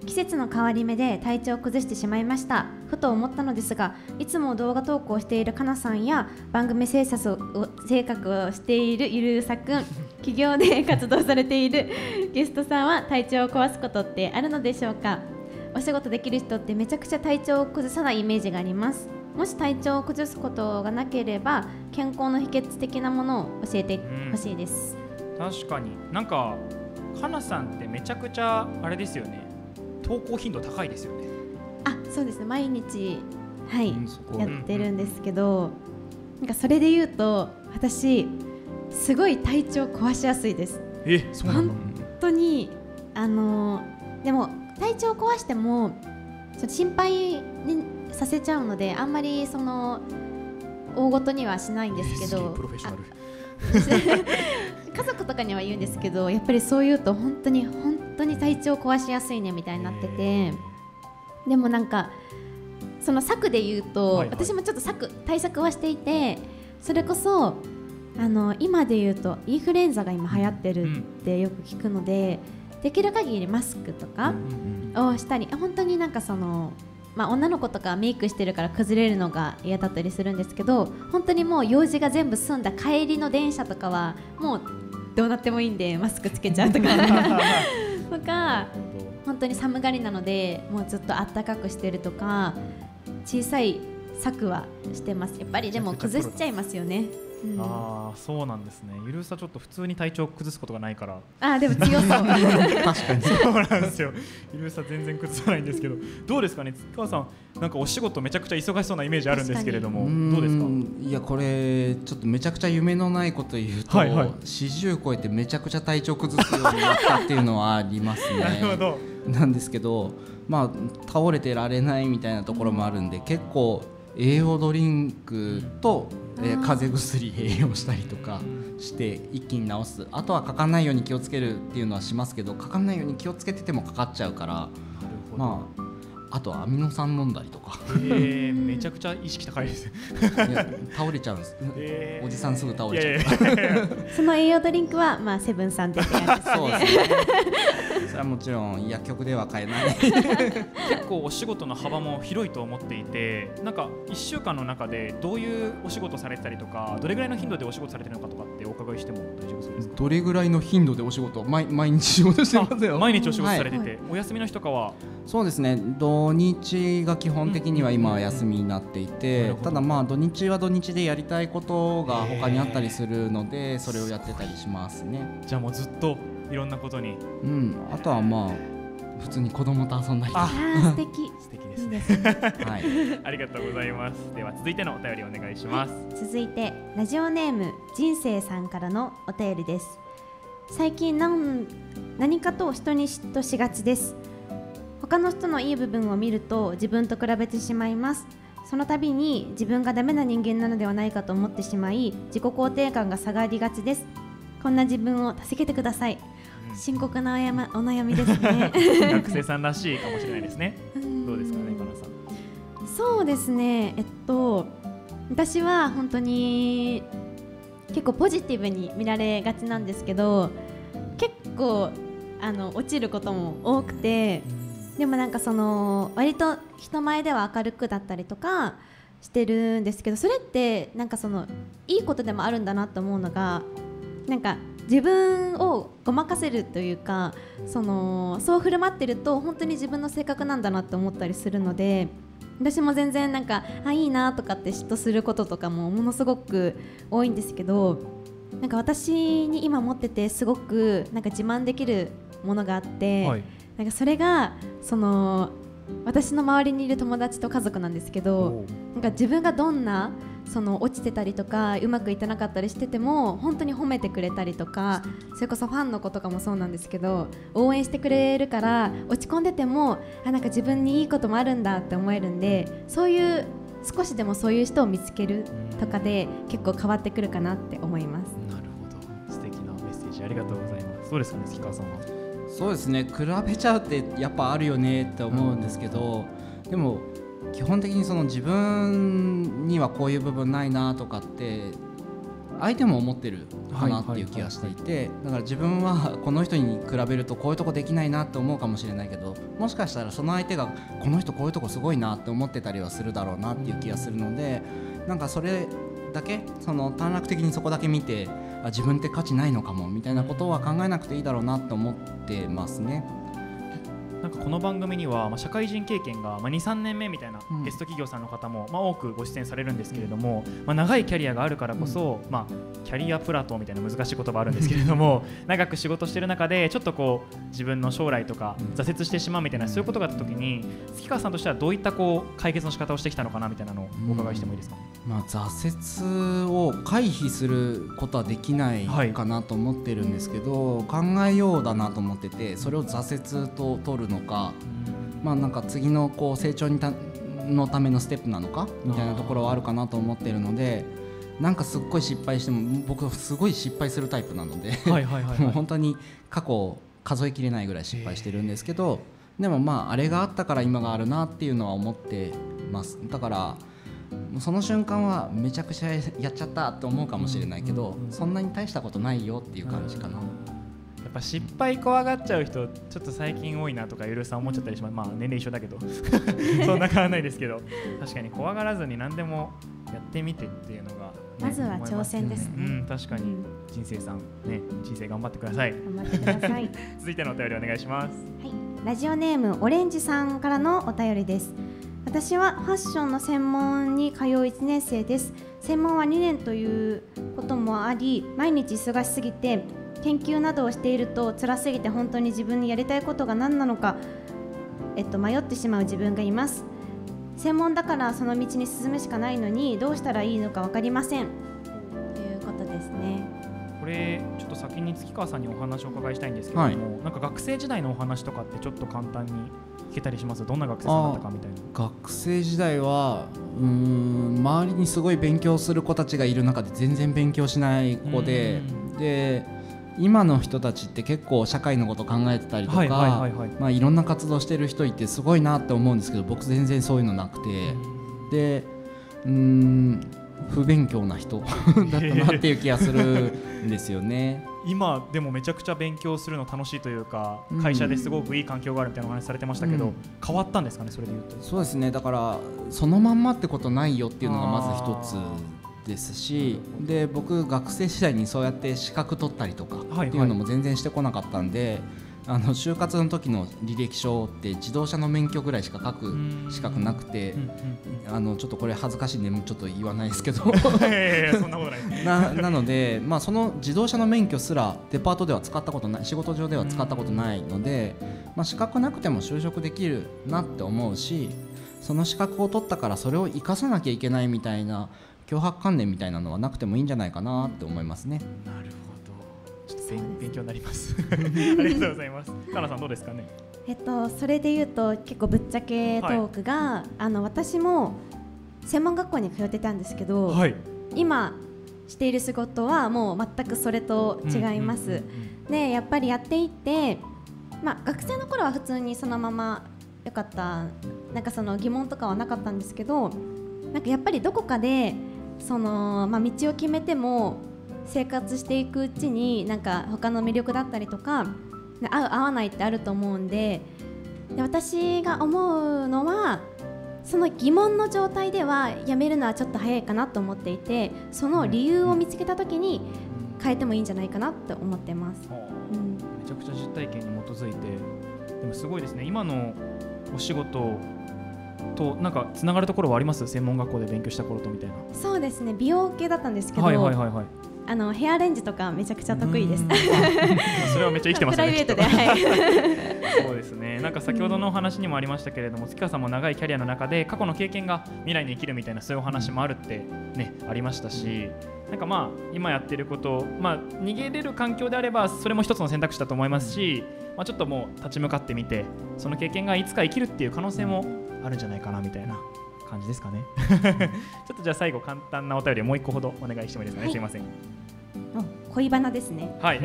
季節の変わり目で体調を崩してしまいました。ふと思ったのですが、いつも動画投稿しているかなさんや番組制作をしているゆるさくん、企業で活動されているゲストさんは体調を壊すことってあるのでしょうか。お仕事できる人ってめちゃくちゃ体調を崩さないイメージがあります。もし体調を崩すことがなければ健康の秘訣的なものを教えてほしいです。うん、確かになんかかなさんってめちゃくちゃあれですよね、投稿頻度高いですよね。あ、そうですね、毎日、はい、うん、やってるんですけど、なんかそれで言うと私すごい体調壊しやすいです。え、そうなんだ。本当にあのでも体調壊してもちょっと心配にさせちゃうのであんまりその大ごとにはしないんですけど、プロフェッショナル家族とかには言うんですけど、やっぱりそう言うと本当に本当に体調壊しやすいねみたいになってて、でもなんかその策で言うと、はいはい、私もちょっと策対策はしていて、それこそあの今で言うとインフルエンザが今流行ってるってよく聞くので、うん、できる限りマスクとかをしたり、本当になんかその、まあ、女の子とかメイクしてるから崩れるのが嫌だったりするんですけど、本当にもう用事が全部済んだ帰りの電車とかはもうどうなってもいいんでマスクつけちゃうとかとか、本当に寒がりなのでもうずっとあったかくしてるとか、小さい策はしてます。やっぱりでも崩しちゃいますよね。うん、ああ、そうなんですね。ゆるさちょっと普通に体調崩すことがないから。ああ、でも強そう確かにそうなんですよ。ゆるさ全然崩さないんですけど、どうですかね塚さん、なんかお仕事めちゃくちゃ忙しそうなイメージあるんですけれども、どうですか。いや、これちょっとめちゃくちゃ夢のないこと言うと、はいはい、よんじゅう超えてめちゃくちゃ体調崩すようになったっていうのはありますね。なるほど。なんですけど、まあ倒れてられないみたいなところもあるんで、結構栄養ドリンクと、えー、風邪薬併用したりとかして一気に治す。あとはかかんないように気をつけるっていうのはしますけど、かかんないように気をつけててもかかっちゃうから、まああとはアミノ酸飲んだりとか。えー、めちゃくちゃ意識高いです。いや、倒れちゃうんです、えー、おじさんすぐ倒れちゃう。いやいやその栄養ドリンクは、まあ、セブンさんってやつですね。そうですねそれはもちろん薬局では買えない結構お仕事の幅も広いと思っていて、なんかいっしゅうかんの中でどういうお仕事されてたりとか、どれぐらいの頻度でお仕事されてるのかとかってお伺いしても大丈夫ですか。どれぐらいの頻度でお仕事、毎日仕事してますよ。毎日お仕事されてて、はい、お休みの日とかは。そうですね、土日が基本的には今は休みになっていて、ただまあ土日は土日でやりたいことが他にあったりするので、それをやってたりしますね。じゃあもうずっといろんなことに。うん、あとはまあ普通に子供と遊んだりとか。あ、素敵。素敵ですね。はい、ありがとうございます。では続いてのお便りお願いします。はい、続いてラジオネーム人生さんからのお便りです。最近何何かと人に嫉妬しがちです。他の人のいい部分を見ると自分と比べてしまいます。その度に自分がダメな人間なのではないかと思ってしまい、自己肯定感が下がりがちです。こんな自分を助けてください。深刻なお悩みですね。学生さんらしいかもしれないですね。どうですかね、かなさん。そうですね、えっと私は本当に結構ポジティブに見られがちなんですけど、結構あの落ちることも多くて、でもなんかその割と人前では明るくだったりとかしてるんですけど、それってなんかそのいいことでもあるんだなと思うのが、なんか自分をごまかせるというか、そのそう振る舞ってると本当に自分の性格なんだなと思ったりするので、私も全然なんかあいいなとかって嫉妬することとかもものすごく多いんですけど、なんか私に今持っててすごくなんか自慢できるものがあって、はい、なんかそれがその私の周りにいる友達と家族なんですけど、なんか自分がどんなその落ちてたりとかうまくいってなかったりしてても本当に褒めてくれたりとか、それこそファンの子とかもそうなんですけど、応援してくれるから落ち込んでても、あ、なんか自分にいいこともあるんだって思えるんで、そういう少しでもそういう人を見つけるとかで結構変わってくるかなって思います。なるほど、素敵なメッセージありがとうございます。そうですかね、月川さんは。そうですね、比べちゃうってやっぱあるよねって思うんですけど、うん、でも基本的にその自分にはこういう部分ないなとかって相手も思ってるかなっていう気がしていて、だから自分はこの人に比べるとこういうとこできないなって思うかもしれないけど、もしかしたらその相手がこの人こういうとこすごいなって思ってたりはするだろうなっていう気がするので、なんかそれだけその短絡的にそこだけ見て、あ、自分って価値ないのかもみたいなことは考えなくていいだろうなと思ってますね。なんかこの番組には、まあ、社会人経験が、まあ、にさんねんめみたいなゲスト企業さんの方も、まあ、多くご出演されるんですけれども、まあ、長いキャリアがあるからこそ、うん、まあ、キャリアプラトンみたいな難しい言葉あるんですけれども長く仕事してる中でちょっとこう自分の将来とか挫折してしまうみたいな、そういうことがあった時に月川さんとしてはどういったこう解決の仕方をしてきたのかなみたいなのをお伺いしてもいいですか。うん、まあ、挫折を回避することはできないかなと思ってるんですけど、はい、考えようだなと思ってて、それを挫折と取るのか、まあ、なんか次のこう成長にたのためのステップなのかみたいなところはあるかなと思っているので、なんかすっごい失敗しても、僕すごい失敗するタイプなのでもう本当に過去数えきれないぐらい失敗してるんですけど、でもまああれがあったから今があるなっていうのは思ってます。だからその瞬間はめちゃくちゃやっちゃったって思うかもしれないけど、そんなに大したことないよっていう感じかな。やっぱ失敗怖がっちゃう人ちょっと最近多いなとかゆるさん思っちゃったりします。まあ年齢一緒だけどそんな変わらないですけど、確かに怖がらずに何でもやってみてっていうのが、ね、まずは挑戦ですね。うん、確かに人生さんね、人生頑張ってください。頑張ってください続いてのお便りお願いします。はい、ラジオネームオレンジさんからのお便りです。私はファッションの専門に通ういちねん生です。専門はにねんということもあり、毎日忙しすぎて研究などをしていると辛すぎて、本当に自分にやりたいことが何なのか、えっと、迷ってしまう自分がいます。専門だからその道に進むしかないのに、どうしたらいいのか分かりませんということですね。これちょっと先に月川さんにお話をお伺いしたいんですけども、はい、なんか学生時代のお話とかってちょっと簡単に聞けたりします？どんな学生さんだったかみたいな。学生時代はうーん周りにすごい勉強する子たちがいる中で全然勉強しない子で、で今の人たちって結構社会のこと考えてたりとか、まあいろんな活動してる人いてすごいなって思うんですけど、僕全然そういうのなくて、でうーん不勉強な人だったなっていう気がするんですよね今でもめちゃくちゃ勉強するの楽しいというか、会社ですごくいい環境があるみたいなお話されてましたけど、うん、変わったんですかね、それでいうと。そうですね、だからそのまんまってことないよっていうのがまず一つですし、で僕学生時代にそうやって資格取ったりとかっていうのも全然してこなかったんで、はいはい、あの就活の時の履歴書って自動車の免許ぐらいしか書く資格なくて、あのちょっとこれ恥ずかしいんでもうちょっと言わないですけどそんなことないな, なので、まあ、その自動車の免許すらデパートでは使ったことない、仕事上では使ったことないので、まあ、資格なくても就職できるなって思うし、その資格を取ったからそれを生かさなきゃいけないみたいな脅迫観念みたいなのはなくてもいいんじゃないかなって思いますね。なるほど、ちょっと勉, 勉強になりますありがとうございます。かなさんどうですかね。えっと、それで言うと結構ぶっちゃけトークが、はい、あの私も専門学校に通ってたんですけど、はい、今している仕事はもう全くそれと違います。でやっぱりやっていって、まあ、学生の頃は普通にそのままよかった、なんかその疑問とかはなかったんですけど、なんかやっぱりどこかでその、まあ、道を決めても生活していくうちになんか他の魅力だったりとか合う合わないってあると思うんで、で私が思うのはその疑問の状態ではやめるのはちょっと早いかなと思っていて、その理由を見つけた時に変えてもいいんじゃないかなって思ってます。うん、めちゃくちゃ実体験に基づいて、でもすごいですね、今のお仕事となんかつながるところはあります？専門学校で勉強した頃とみたいな。そうですね、美容系だったんですけど、あのヘアレンジとかめちゃくちゃ得意ですそれはめっちゃ生きてますね、プライベートで、はい、そうですね、なんか先ほどのお話にもありましたけれども、うん、月川さんも長いキャリアの中で過去の経験が未来に生きるみたいな、そういうお話もあるって、ね、ありましたし、なんかまあ今やってること、まあ、逃げれる環境であればそれも一つの選択肢だと思いますし、まあ、ちょっともう立ち向かってみてその経験がいつか生きるっていう可能性もあるんじゃないかなみたいな感じですかねちょっとじゃあ最後簡単なお便りもう一個ほどお願いしてもいいですかね、はい、すいません。恋バナですね、はい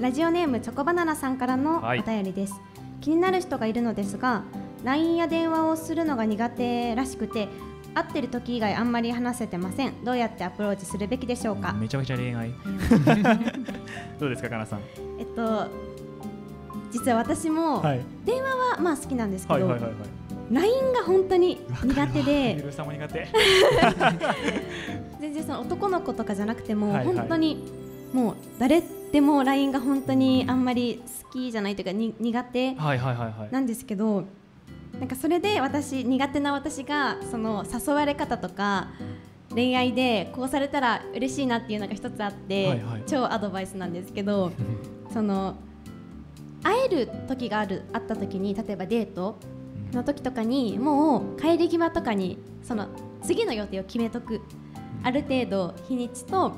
ラジオネームチョコバナナさんからのお便りです、はい、気になる人がいるのですが ライン や電話をするのが苦手らしくて、会ってる時以外あんまり話せてません。どうやってアプローチするべきでしょうか。めちゃくちゃ恋愛どうですか、かなさん。えっと実は私も電話はまあ好きなんですけど、はいはいはいはい、ライン が本当に苦手で、ゆるさも苦手全然その男の子とかじゃなくても、はいはい、本当にもう誰でも ライン が本当にあんまり好きじゃないというかに苦手なんですけど、はいはいはいはい、なんかそれで私苦手な私がその誘われ方とか恋愛でこうされたら嬉しいなっていうのが一つあって、はいはい、超アドバイスなんですけどその会える時があるあった時に、例えばデートの時とかにもう帰り際とかにその次の予定を決めとく、ある程度日にちと、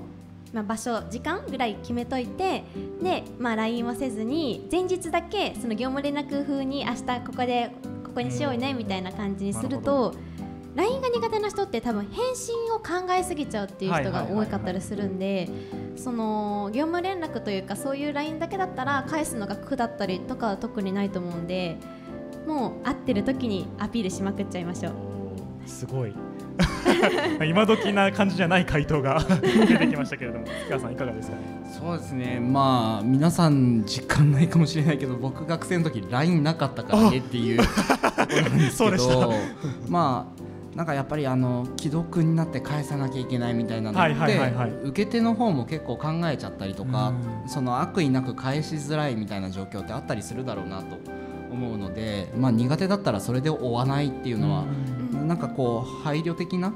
まあ、場所時間ぐらい決めといて、で、まあ、ライン はせずに前日だけその業務連絡風に明日ここでここにしようねみたいな感じにすると、 ライン が苦手な人って多分返信を考えすぎちゃうっていう人が多かったりするんで、その業務連絡というかそういう ライン だけだったら返すのが苦だったりとかは特にないと思うんで、もう会ってる時にアピールしまくっちゃいましょう。すごい今時な感じじゃない回答が出てきましたけれども、月川さんいかがですかね。そうですね、まあ皆さん実感ないかもしれないけど、僕学生の時 ライン なかったからねっていうことなんですけどまあなんかやっぱりあの既読になって返さなきゃいけないみたいなので、はいはいはいはい、受け手の方も結構考えちゃったりとか、その悪意なく返しづらいみたいな状況ってあったりするだろうなと思うので、まあ、苦手だったらそれで追わないっていうのは、うん、なんかこう配慮的な、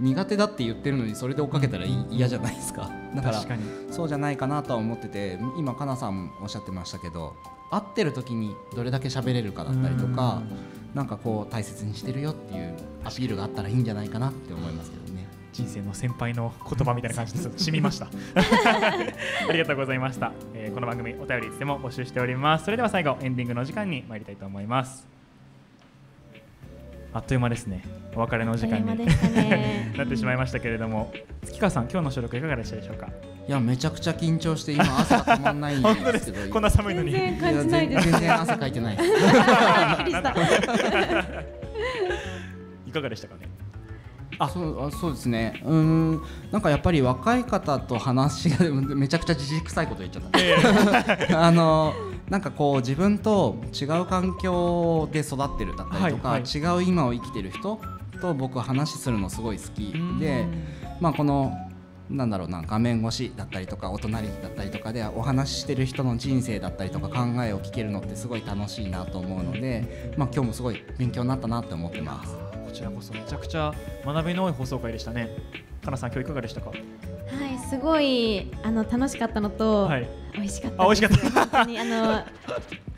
苦手だって言ってるのにそれで追っかけたら嫌じゃないですか。だから確かにそうじゃないかなとは思ってて、今かなさんおっしゃってましたけど、会ってる時にどれだけ喋れるかだったりとか、うん、なんかこう大切にしてるよっていうアピールがあったらいいんじゃないかなって思いますけどね。人生の先輩の言葉みたいな感じで染みましたありがとうございました、えー、この番組お便りいつでも募集しております。それでは最後エンディングの時間に参りたいと思います。あっという間ですね、お別れの時間に、ね、なってしまいましたけれども、月川さん今日の収録いかがでしたでしょうか。いやめちゃくちゃ緊張して今朝が止まんないんですけど本当です、こんな寒いのに全然感じないです。い全然汗かいてないいかがでしたかね。あ そう、そうですね、うーん、なんかやっぱり若い方と話がめちゃくちゃじじくさいこと言っちゃったあのなんかこう自分と違う環境で育ってるだったりとか、はいはい、違う今を生きてる人と僕は話するのすごい好きで、まあこのなんだろうな、画面越しだったりとかお隣だったりとかでお話ししてる人の人生だったりとか考えを聞けるのってすごい楽しいなと思うので、まあ今日もすごい勉強になったなって思ってます。こちらこそめちゃくちゃ学びの多い放送会でしたね。かなさん今日いかがでしたか。はい、すごいあの楽しかったのと、はい、美味しかった。あ、美味しかった。本当にあの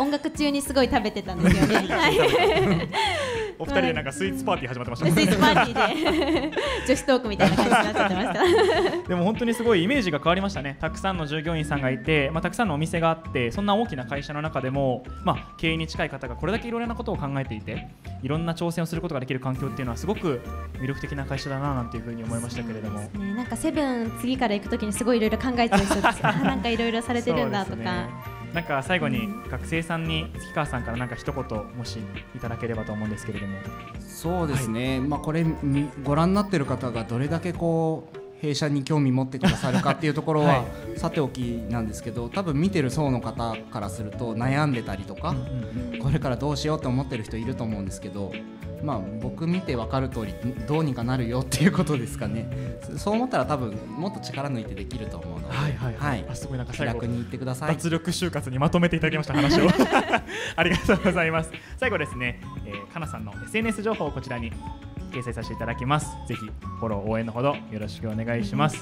音楽中にすごい食べてたんですよね。はい、お二人でなんかスイーツパーティー始まってましたね。スイーツパーティーで女子トークみたいな感じになってました。でも本当にすごいイメージが変わりましたね。たくさんの従業員さんがいて、まあ、たくさんのお店があって、そんな大きな会社の中でも、まあ、経営に近い方がこれだけいろいろなことを考えていて、いろんな挑戦をすることができる環境っていうのはすごく魅力的な会社だななんていうふうに思いましたけれども、そうですね、なんかセブン次から行くときにすごいいろいろ考えちゃう人です。なんかいろいろされてるんだとか、ね、なんか最後に学生さんに月川さんからなんか一言もしいただければと思うんですけれども。そうですね、はい、まあ、これご覧になってる方がどれだけこう弊社に興味持ってくださるかっていうところはさておきなんですけど、多分見てる層の方からすると悩んでたりとか、これからどうしようと思ってる人いると思うんですけど、まあ僕見て分かる通りどうにかなるよっていうことですかね。そう思ったら多分もっと力抜いてできると思うので、はいはいはい、はい、すごいなんか気楽に言ってください。脱力就活にまとめていただきました話をありがとうございます。最後ですね、えー、かなさんの エスエヌエス 情報をこちらに掲載させていただきます。ぜひフォロー応援のほどよろしくお願いします。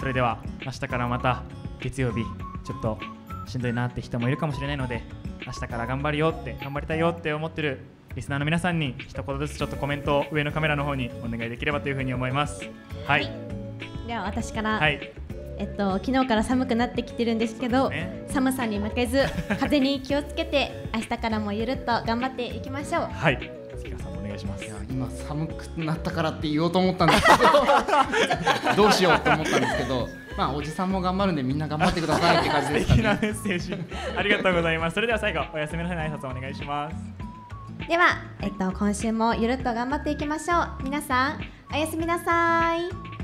それでは明日からまた月曜日、ちょっとしんどいなって人もいるかもしれないので、明日から頑張るよって頑張りたいよって思ってるリスナーの皆さんに一言ずつちょっとコメントを上のカメラの方にお願いできればというふうに思います。はい、はい、では私から、はい、えっと、昨日から寒くなってきてるんですけど、ね、寒さに負けず風に気をつけて明日からもゆるっと頑張っていきましょう。はい、月川さんお願いします。いや今寒くなったからって言おうと思ったんですけどどうしようと思ったんですけど、まあおじさんも頑張るんでみんな頑張ってくださいって感じですかね。素敵なメッセージありがとうございます。それでは最後お休みの日の挨拶をお願いします。では、えっと、今週もゆるっと頑張っていきましょう。皆さんおやすみなさい。